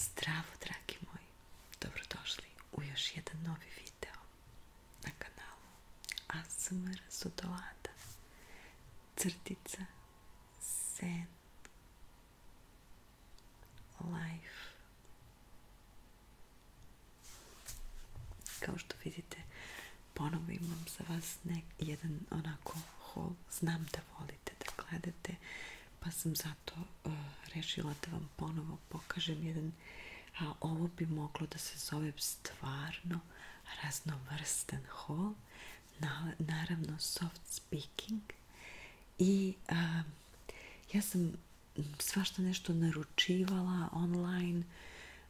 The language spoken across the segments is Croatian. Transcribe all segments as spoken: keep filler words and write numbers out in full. Zdravo, dragi moji, dobrodošli u još jedan novi video na kanalu A S M R Zodolada crtica Zen Life. Kao što vidite, ponovo imam za vas nek, jedan onako haul. Znam da volite da gledate, pa sam zato uh, rešila da vam ponovo pokažem jedan, a ovo bi moglo da se zove stvarno raznovrstan haul, na, naravno soft speaking, i uh, ja sam svašta nešto naručivala online.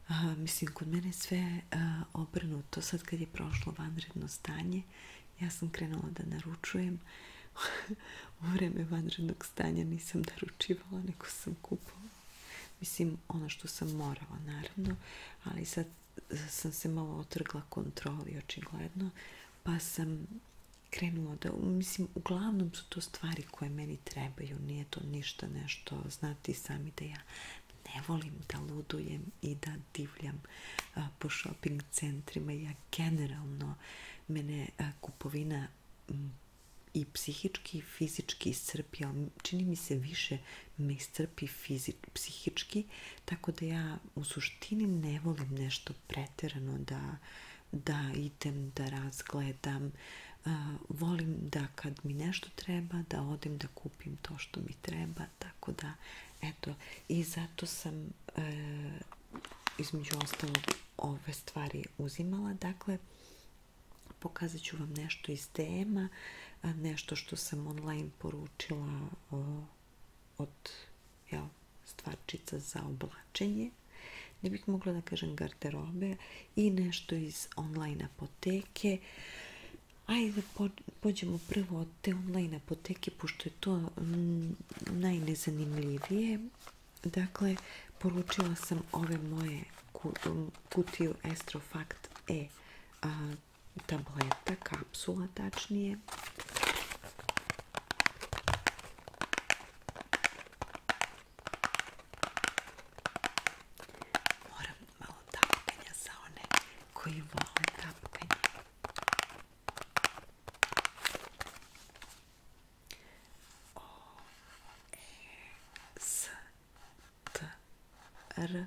Uh, mislim, kod mene je sve uh, obrnuto. Sad kad je prošlo vanredno stanje, ja sam krenula da naručujem. U vreme vanrednog stanja nisam naručivala, nego sam kupovala. Mislim, ono što sam morala, naravno, ali sad sam se malo otrgla kontroli, očigledno, pa sam krenula da, mislim, uglavnom su to stvari koje meni trebaju, nije to ništa nešto, znate sami da ja ne volim da ludujem i da divljam a, po shopping centrima. Ja generalno, mene a, kupovina m, i psihički i fizički iscrpi, ali čini mi se više me iscrpi fizič, psihički, tako da ja u suštini ne volim nešto preterano da, da idem, da razgledam. A, volim da kad mi nešto treba, da odem da kupim to što mi treba, tako da eto, i zato sam e, između ostalog ove stvari uzimala. Dakle, pokazat ću vam nešto iz D M-a, nešto što sam online poručila o, od jel, stvarčica za oblačenje, ne bih mogla da kažem garderobe, i nešto iz online apoteke. Ajde, pođemo prvo od te online apoteke, pošto je to najnezanimljivije. Dakle, poručila sam ove moje kutiju Estrofact E a, tableta, kapsula tačnije. Moram malo tapkanja za one koji vole tapkanje. R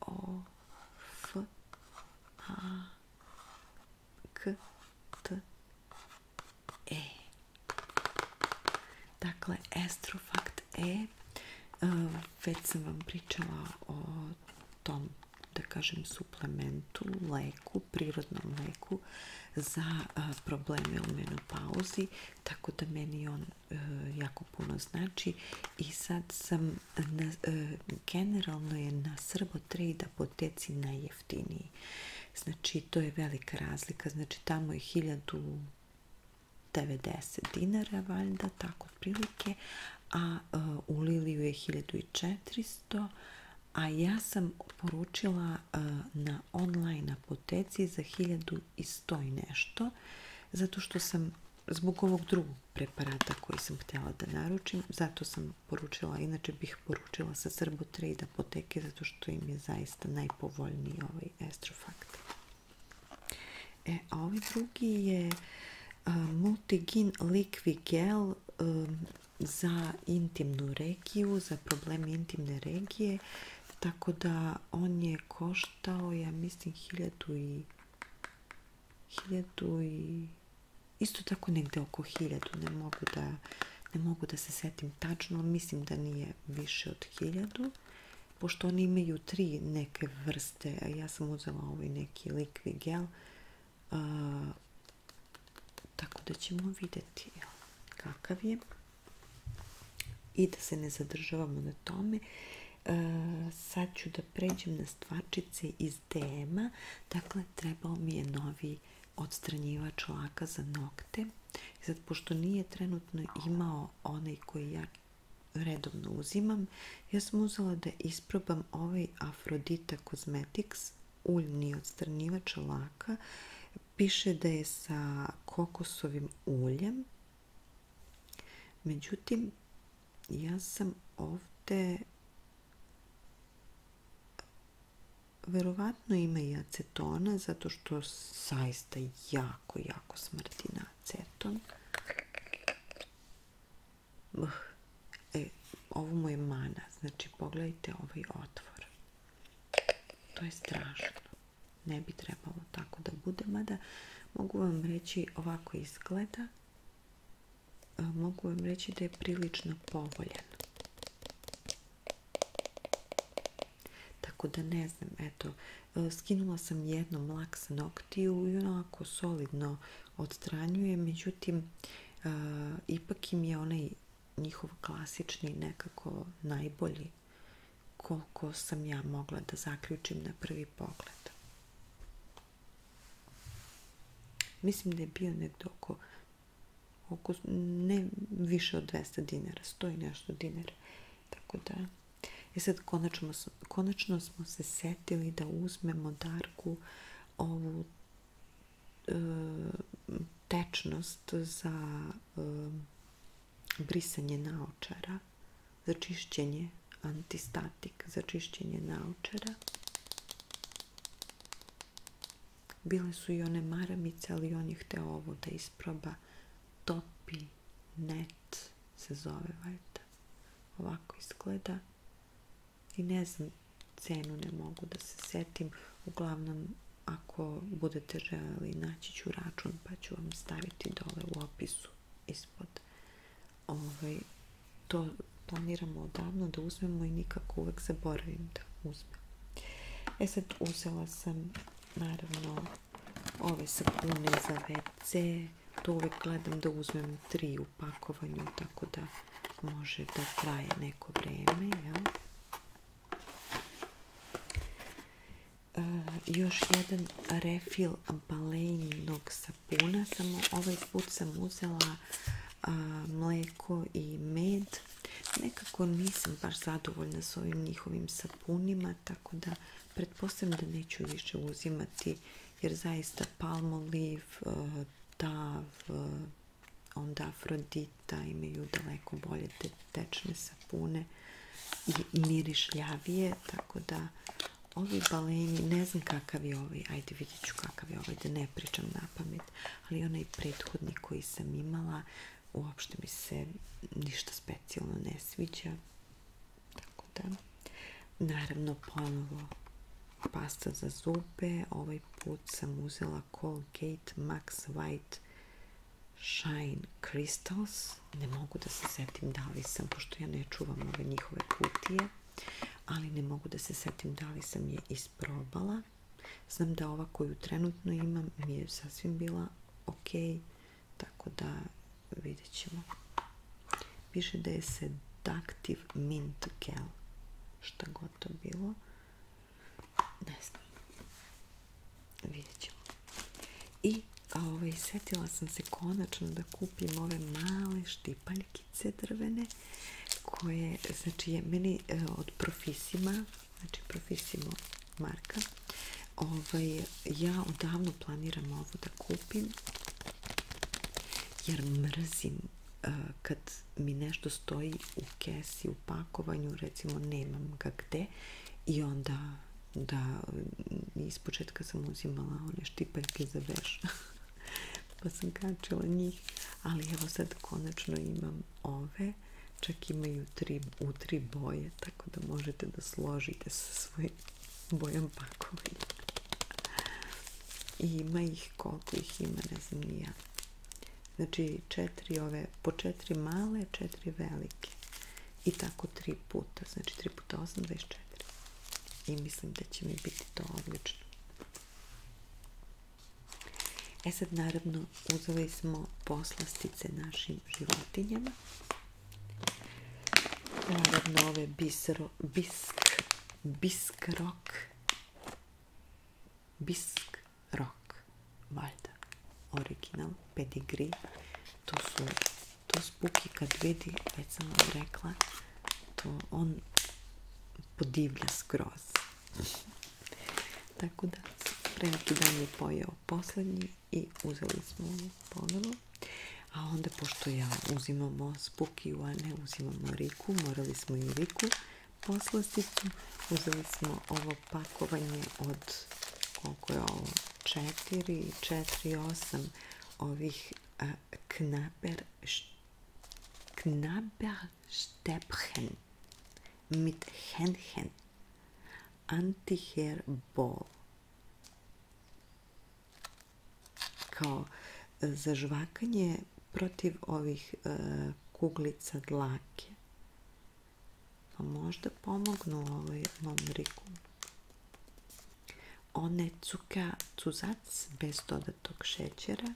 O F A K T E. Dakle, Estrofact E, već sam vam pričala o tom, da kažem, suplementu, leku, prirodnom leku za a, probleme u menopauzi, tako da meni on a, jako puno znači. I sad sam, na, a, generalno je na Srbotrade apoteci najjeftiniji. Znači, to je velika razlika. Znači, tamo je hiljadu devedeset dinara, valjda, tako prilike, a, a u Liliju je hiljadu četiristo. A ja sam poručila uh, na online apoteci za hiljadu sto i nešto, zato što sam, zbog ovog drugog preparata koji sam htjela da naručim, zato sam poručila, inače bih poručila sa Srbotrade apoteke, zato što im je zaista najpovoljniji ovaj Estrofact. E, a ovaj drugi je uh, Multigine Liqui Gel, um, za intimnu regiju, za probleme intimne regije. Tako da on je koštao, ja mislim, hiljadu i... hiljadu i... isto tako negde oko hiljadu, ne mogu da, ne mogu da se setim tačno, mislim da nije više od hiljadu, pošto oni imaju tri neke vrste, a ja sam uzela ovaj neki liqui gel, a, tako da ćemo videti jel, kakav je. I da se ne zadržavamo na tome, e, sad ću da pređem na stvarčice iz D M-a. Dakle, trebao mi je novi odstranjivač laka za nokte. I sad, pošto nije trenutno imao onaj koji ja redovno uzimam, ja sam uzela da isprobam ovaj Afrodita Cosmetics, uljni odstranjivač laka. Piše da je sa kokosovim uljem. Međutim, ja sam ovde verovatno ima i acetona, zato što zaista jako, jako smrti na aceton. E, ovo mu je mana, znači pogledajte ovaj otvor. To je strašno. Ne bi trebalo tako da bude, mada mogu vam reći ovako izgleda. Mogu vam reći da je prilično povoljan. Tako da ne znam, eto, skinula sam jednom laks noktiju i onako solidno odstranjuje, međutim, ipak im je onaj njihov klasični nekako najbolji, koliko sam ja mogla da zaključim na prvi pogled. Mislim da je bio nekdo oko, oko ne više od dvesta dinara, stoji nešto dinara, tako da... I sad konačno, konačno smo se setili da uzmemo Darku ovu e, tečnost za e, brisanje naočara, za čišćenje, antistatik za čišćenje naočara. Bile su i one maramice, ali on je hteo ovo da isproba. Topi net se zove, valjda. Ovako izgleda. I ne znam, cenu ne mogu da se setim. Uglavnom, ako budete želeli, naći ću račun, pa ću vam staviti dole u opisu ispod. Ovaj, to planiramo odavno da uzmemo i nikako uvek zaboravim da uzmem. E sad, uzela sam, naravno, ove sapune za ve ce. To uvek gledam da uzmem tri u pakovanju, tako da može da traje neko vreme, jel? Uh, još jedan refil balenjinog sapuna, samo ovaj put sam uzela uh, mleko i med. Nekako nisam baš zadovoljna s ovim njihovim sapunima, tako da pretpostavljam da neću više uzimati, jer zaista palmoliv, uh, tav, uh, onda Afrodita imaju daleko bolje te tečne sapune i mirišljavije, tako da ovi balenji, ne znam kakav je ovaj, ajde vidjet ću kakav je ovaj, da ne pričam na pamet, ali onaj prethodni koji sam imala, uopšte mi se ništa specijalno ne sviđa. Tako da, naravno ponovo pasta za zube, ovaj put sam uzela Colgate Max White Shine Crystals, ne mogu da se setim da li sam, pošto ja ne čuvam ove njihove kutije, ali ne mogu da se setim da li sam je isprobala. Znam da ova koju trenutno imam mi je sasvim bila ok, tako da vidjet ćemo. Piše da je Seductive Mint Gel, šta god to bilo. Ne znam. Vidjet ćemo. I ovaj, setila sam se konačno da kupim ove male štipaljkice drvene, koje, znači, je meni e, od Profissima, znači Profissimo marka, ovaj, ja odavno planiram ovo da kupim, jer mrzim e, kad mi nešto stoji u kesi, u pakovanju, recimo nemam ga gde, i onda da, iz početka sam uzimala one štipaljke za veš, pa sam kačila njih, ali evo sad konačno imam ove. Čak imaju tri, u tri boje, tako da možete da složite sa svojim bojom pakovanja. I ima ih, koliko ih ima, ne znam ni ja. Znači, četiri ove, po četiri male, četiri velike. I tako tri puta, znači tri puta osam, dvadeset četiri. I mislim da će mi biti to odlično. E sad, naravno, uzeli smo poslastice našim životinjama. Naravno, ove bisro, bisk, bisk rok, bisk rok, valjda, original, Pedigree, to su, to Spuki kad vidi, već sam vam rekla, to on podivlja skroz. Tako da, premki dan je pojeo poslednji i uzeli smo ovo ponovo. A onda, pošto ja uzimamo Spukiju, a ne uzimamo Riku, morali smo i Riku, poslasticu. Uzeli smo ovo pakovanje od, koliko je ovo, četiri, četiri, osam ovih a, knaber, št, knaberstepchen mit Händchen Anti-Hair Ball. Kao za žvakanje protiv ovih e, kuglica dlake. Pa možda pomognu ovaj lombriku. One cuka cuzac bez dodatog šećera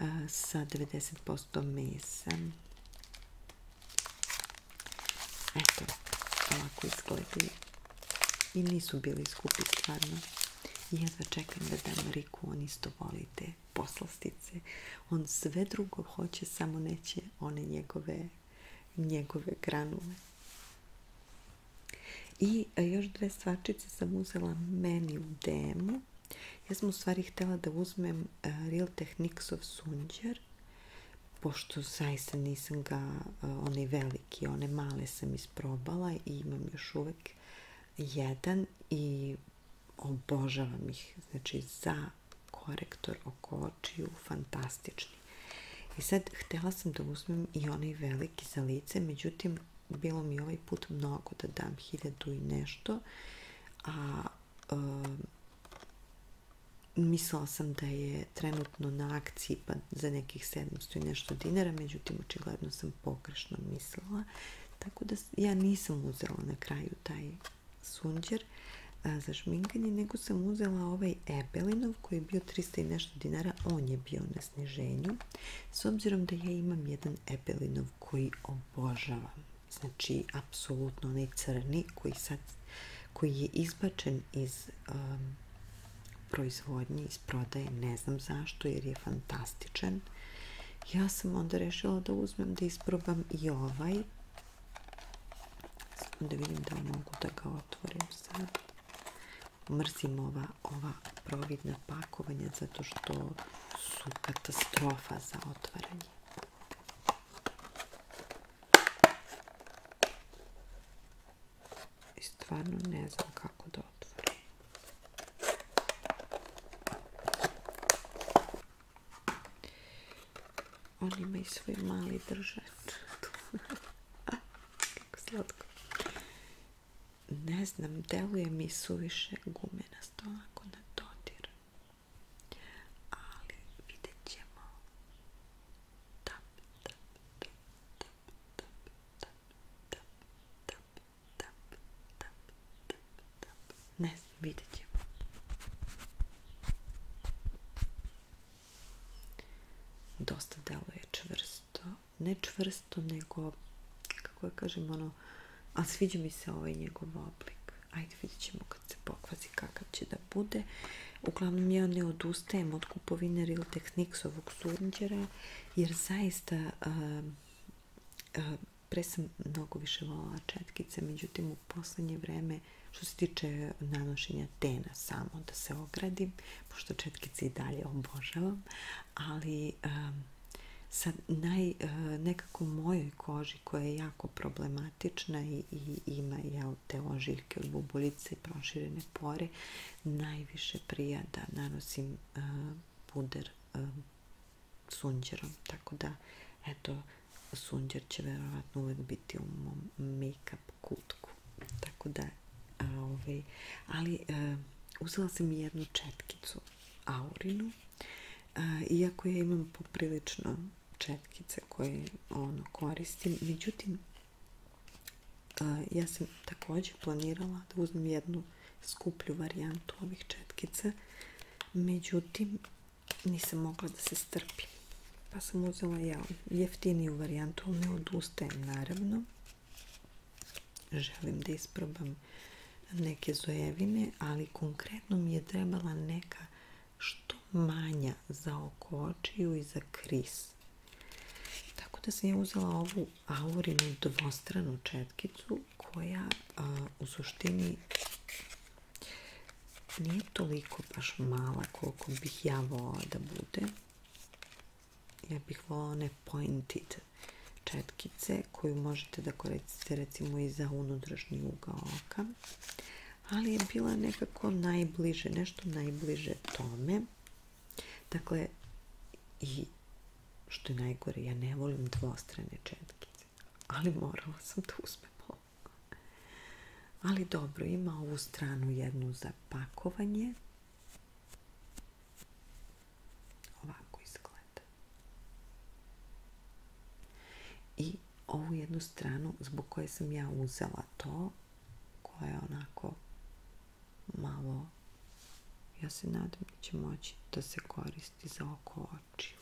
e, sa devedeset posto mesa. Eto, ovako izgledaju. I nisu bili skupi stvarno. Jedva čekam da dam Riku, on isto voli te poslastice. On sve drugo hoće, samo neće one njegove, njegove granule. I još dve stvarčice sam uzela meni u D M-u. Ja sam u stvari htjela da uzmem Real Techniquesov sunđer, pošto zaista nisam ga, onaj veliki, one male sam isprobala i imam još uvek jedan i obožavam ih, znači za korektor oko očiju, fantastični. I sad htjela sam da uzmem i onaj veliki za lice, međutim, bilo mi ovaj put mnogo da dam, hiljadu i nešto, a e, mislila sam da je trenutno na akciji pa za nekih sedamsto i nešto dinara, međutim, očigledno sam pogrešno mislila, tako da ja nisam uzela na kraju taj sunđer za šminkanje, nego sam uzela ovaj Ebelinov koji je bio trista i nešto dinara, on je bio na sniženju, s obzirom da ja imam jedan Ebelinov koji obožavam, znači apsolutno onaj crni koji, sad, koji je izbačen iz um, proizvodnje, iz prodaje, ne znam zašto, jer je fantastičan. Ja sam onda rešila da uzmem da isprobam i ovaj, da vidim da mogu da ga otvorim sad. Mrzim ova, ova providna pakovanja zato što su katastrofa za otvaranje. I stvarno ne znam kako da otvorim. On ima i svoj mali držač. Kako slatko. Ne znam, deluje mi suviše gumenasto ovako na dodir. Ali vidjet ćemo. Tap, tap, tap, tap, tap, tap, tap, tap, tap, tap, tap. Ne znam, vidjet ćemo. Dosta deluje čvrsto. Ne čvrsto, nego, kako ja kažem, ono, ali sviđa mi se ovaj njegov oblik. Ajde, vidjet ćemo kad se pokvazi kakav će da bude. Uglavnom, ja ne odustajem od kupovine Real Techniquesovog sunđera, jer zaista uh, uh, pre sam mnogo više volala četkice, međutim u poslednje vreme, što se tiče nanošenja tena, samo da se ogradim, pošto četkice i dalje obožavam, ali Uh, sa naj, nekako mojoj koži koja je jako problematična i, i ima, jel, te ožiljke od bubuljice i proširene pore, najviše prija da nanosim uh, puder uh, sunđerom, tako da, eto, sunđer će verovatno uvek biti u mom make-up kutku, tako da a, ovaj, ali uh, uzela sam jednu četkicu Aurinu, uh, iako ja imam poprilično četkice koje ono koristim. Međutim, ja sam također planirala da uzmem jednu skuplju varijantu ovih četkica. Međutim, nisam mogla da se strpim. Pa sam uzela ja jeftiniju varijantu, ali ne odustajem naravno. Želim da isprobam neke Zoevine, ali konkretno mi je trebala neka što manja za oko očiju i za kris. Da sam ja uzela ovu Aurinu dvostranu četkicu koja a, u suštini nije toliko baš mala koliko bih ja volala da bude. Ja bih volala one pointed četkice koju možete da koristite recimo i za unutrašnji ugao oka, ali je bila nekako najbliže, nešto najbliže tome. Dakle, i što je najgore, ja ne volim dvostrane četkice, ali morala sam da uspem ovo. Ali dobro, ima ovu stranu jednu za pakovanje. Ovako izgleda. I ovu jednu stranu zbog koje sam ja uzela to, koja je onako malo, ja se nadam da će moći da se koristi za oko očiju.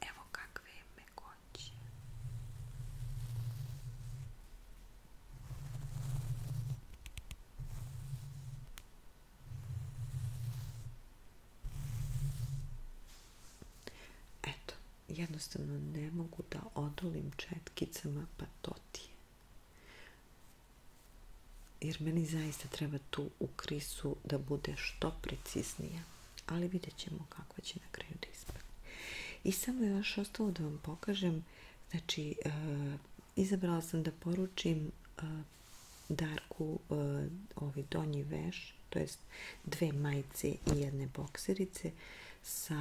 Evo kakve je mekoće. Eto, jednostavno ne mogu da odolim četkicama, pa to ti je. Jer meni zaista treba tu u krisu da bude što preciznija. Ali vidjet ćemo kakva će na kraju da ispadne. I samo još ostalo da vam pokažem. Znači, e, izabrala sam da poručim e, Darku e, ovi donji veš, to jest dve majice i jedne bokserice sa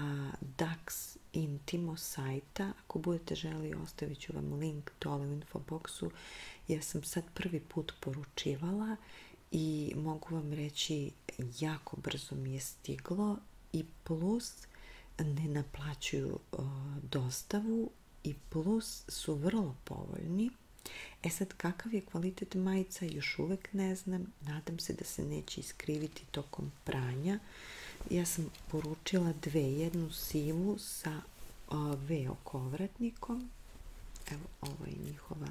Dax Intimo sajta. Ako budete želi, ostavit ću vam link dole u infoboksu, jer sam sad prvi put poručivala i mogu vam reći jako brzo mi je stiglo i plus ne naplaćuju e, dostavu i plus su vrlo povoljni. E sad, kakav je kvalitet majica još uvek ne znam, nadam se da se neće iskriviti tokom pranja. Ja sam poručila dve, jednu sivu sa V okovratnikom. Evo, ovo je njihova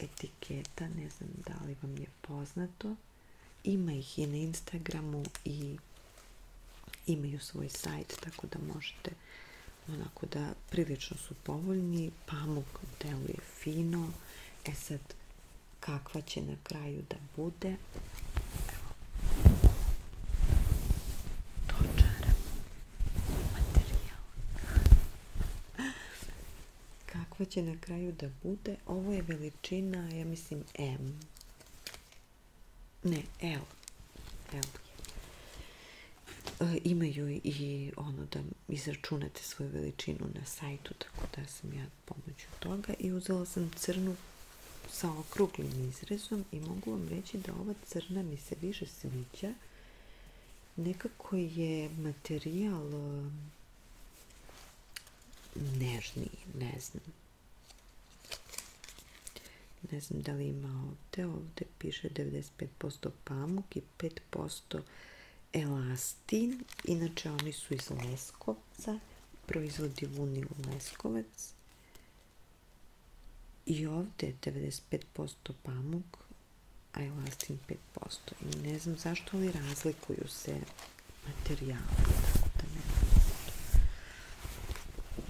etiketa, ne znam da li vam je poznato. Ima ih i na Instagramu i imaju svoj sajt, tako da možete onako da prilično su povoljni. Pamuk deluje fino. E sad, kakva će na kraju da bude? će na kraju da bude. Ovo je veličina, ja mislim M. Ne, L. L. E, imaju i ono da izračunate svoju veličinu na sajtu, tako da sam ja pomoću toga. I uzela sam crnu sa okruglim izrezom i mogu vam reći da ova crna mi se više sviđa. Nekako je materijal nežniji, ne znam. Ne znam da li ima ovdje, ovdje piše devedeset pet posto pamuk i pet posto elastin. Inače, oni su iz Leskovca, proizvodi Vunil Leskovac. I ovdje je devedeset pet posto pamuk, a elastin pet posto. I ne znam zašto, ali razlikuju se materijali. Tako da ne znam.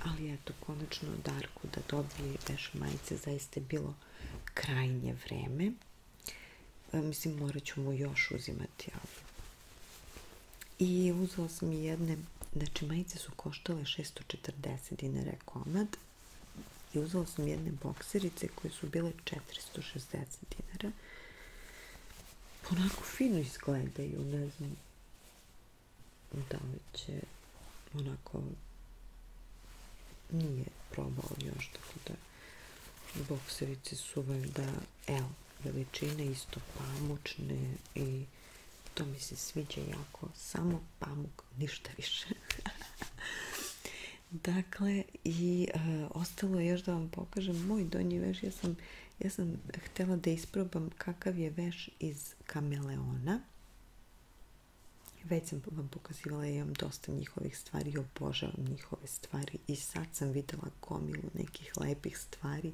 Ali eto, konačno Darku da dobije veš majice, zaista je bilo krajnje vreme. E, mislim, morat ću mu još uzimati ovo. I uzela sam jedne, znači majice su koštale šesto četrdeset dinara komad i uzela sam jedne bokserice koje su bile četiristo šezdeset dinara. Onako fino izgledaju, ne znam da li će onako, nije probao još, tako da bokserice su valjda L veličine, isto pamučne i to mi se sviđa jako. Samo pamuk, ništa više. Dakle, i e, ostalo je još da vam pokažem moj donji veš. Ja sam, ja sam htjela da isprobam kakav je veš iz Kameleona. Već sam vam pokazivala, ja imam dosta njihovih stvari i obožavam njihove stvari. I sad sam videla gomilu nekih lepih stvari,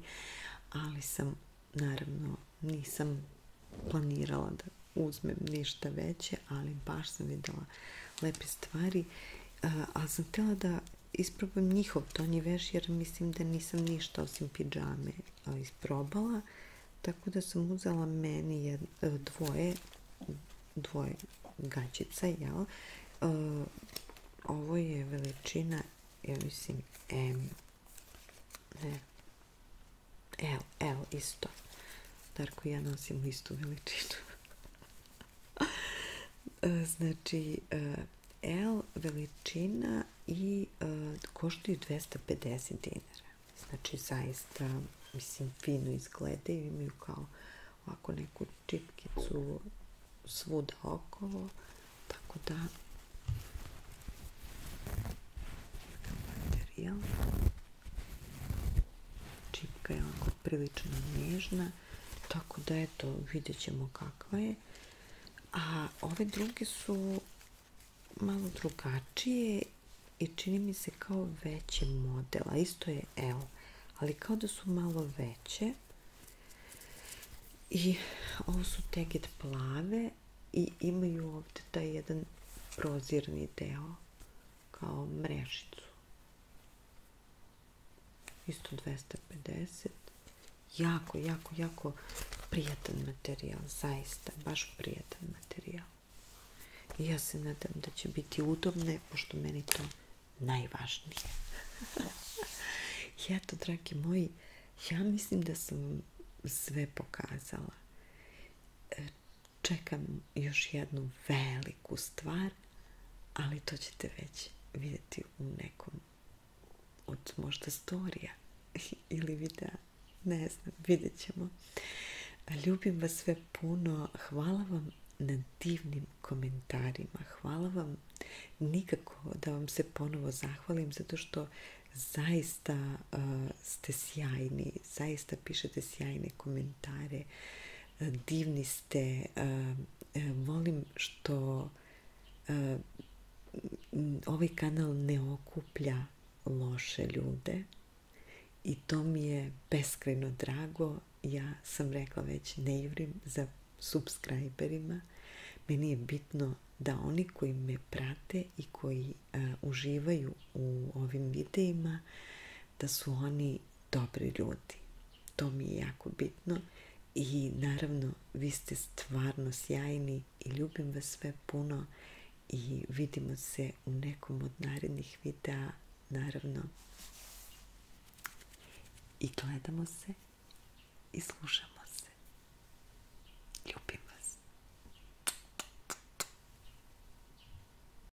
ali sam, naravno, nisam planirala da uzmem ništa veće, ali baš sam videla lepe stvari. Uh, ali sam htjela da isprobam njihov donji veš, jer mislim da nisam ništa osim pidžame isprobala. Tako da sam uzela meni jed, dvoje, dvoje gaćica, jel? Uh, ovo je veličina, ja mislim, M. Ne, Evo, evo, isto. Darko i ja nosimo istu veličinu. Znači, L veličina i koštaju dvesta pedeset dinara. Znači, zaista, mislim, fino izgledaju. Imaju kao ovako neku čipkicu svuda okolo. Tako da... Materijal. Čipka je ovako prilično nježna. Tako da, eto, vidjet ćemo kakva je. A ove druge su malo drugačije i čini mi se kao veće modela. Isto je L, ali kao da su malo veće. I ovo su teget plave i imaju ovdje taj jedan prozirni deo kao mrežicu. Isto dvesta pedeset. Jako, jako, jako prijatan materijal, zaista, baš prijatan materijal. I ja se nadam da će biti udobne, pošto meni to najvažnije. I eto, dragi moji, ja mislim da sam sve pokazala. Čekam još jednu veliku stvar, ali to ćete već vidjeti u nekom od možda storija ili videa. Ne znam, vidjet ćemo. Ljubim vas sve puno. Hvala vam na divnim komentarima. Hvala vam, nikako da vam se ponovo zahvalim, zato što zaista uh, ste sjajni. Zaista pišete sjajne komentare. Uh, divni ste. Uh, uh, volim što uh, ovaj kanal ne okuplja loše ljude. I to mi je beskrajno drago. Ja sam rekla već, ne jurim za subscriberima. Meni je bitno da oni koji me prate i koji uh, uživaju u ovim videima, da su oni dobri ljudi. To mi je jako bitno. I naravno, vi ste stvarno sjajni i ljubim vas sve puno. I vidimo se u nekom od narednih videa, naravno. I gledamo se i slušamo.